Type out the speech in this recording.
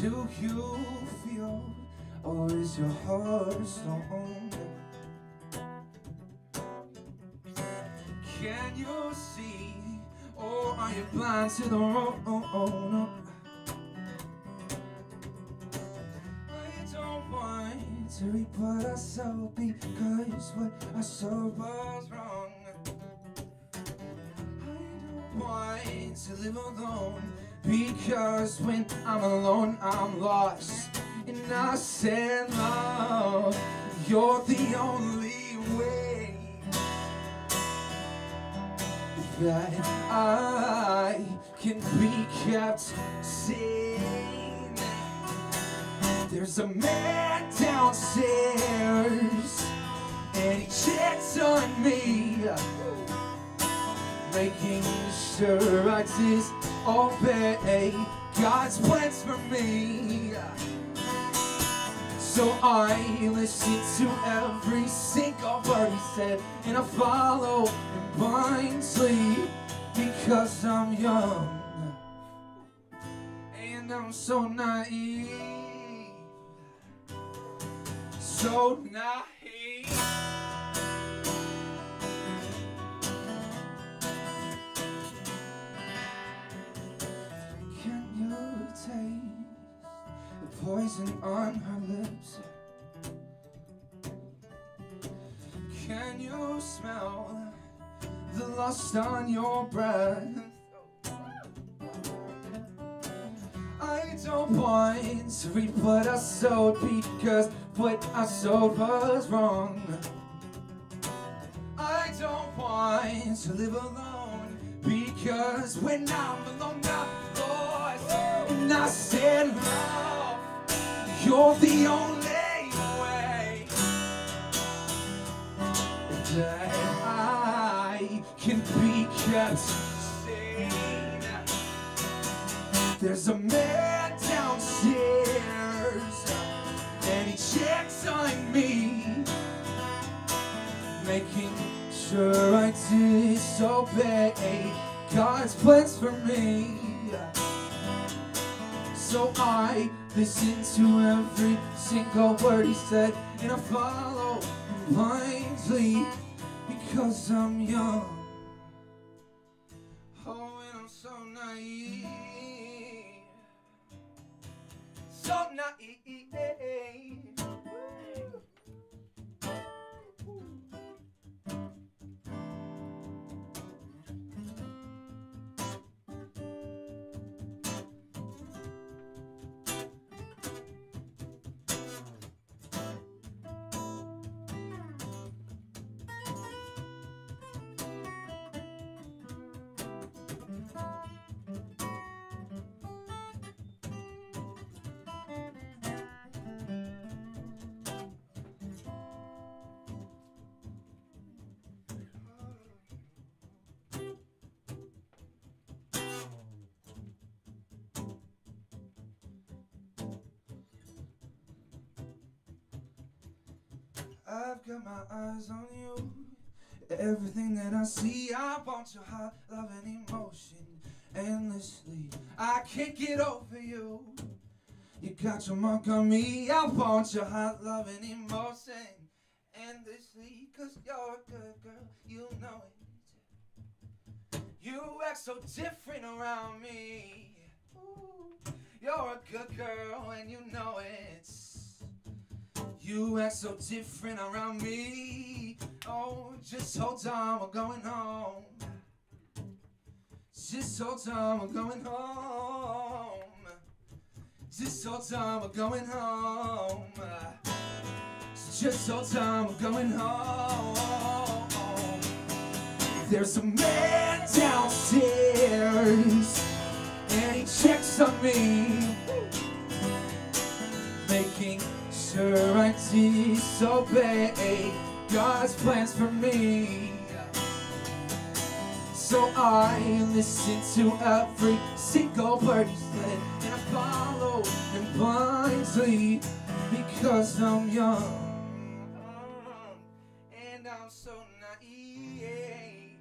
do you feel, or is your heart stone? Can you see, or are you blind to the road? I don't want to reap what I sow, because what I saw was wrong. Why to live alone, because when I'm alone I'm lost, and I said, love, you're the only way that I can be kept sane. There's a man downstairs and he checks on me, making sure I disobey God's plans for me. So I listened to every single word he said, and I follow him blindly, because I'm young and I'm so naive, so naive. The poison on her lips. Can you smell the lust on your breath? I don't want to reap what I sowed, because what I sowed was wrong. I don't want to live alone, because when I'm alone I'm lost. And I said, love, you're the only way that I can be kept sane. There's a man downstairs and he checks on me, making sure I disobey God's plans for me. So I listen to every single word he said, and I follow him blindly, because I'm young, oh, and I'm so naive, so naive. I've got my eyes on you. Everything that I see, I want your heart, love, and emotion endlessly. I can't get over you. You got your mark on me. I want your heart, love, and emotion endlessly. 'Cause you're a good girl, you know it. You act so different around me. Ooh. You're a good girl and you know it. You act so different around me. Oh, just hold on, we're going home. Just hold on, we're going home. Just hold on, we're going home. Just hold on, we're going home. There's a man downstairs and he checks on me, making sure I disobey God's plans for me. So I listen to every single word he said, and I follow him blindly, because I'm young and I'm so naive.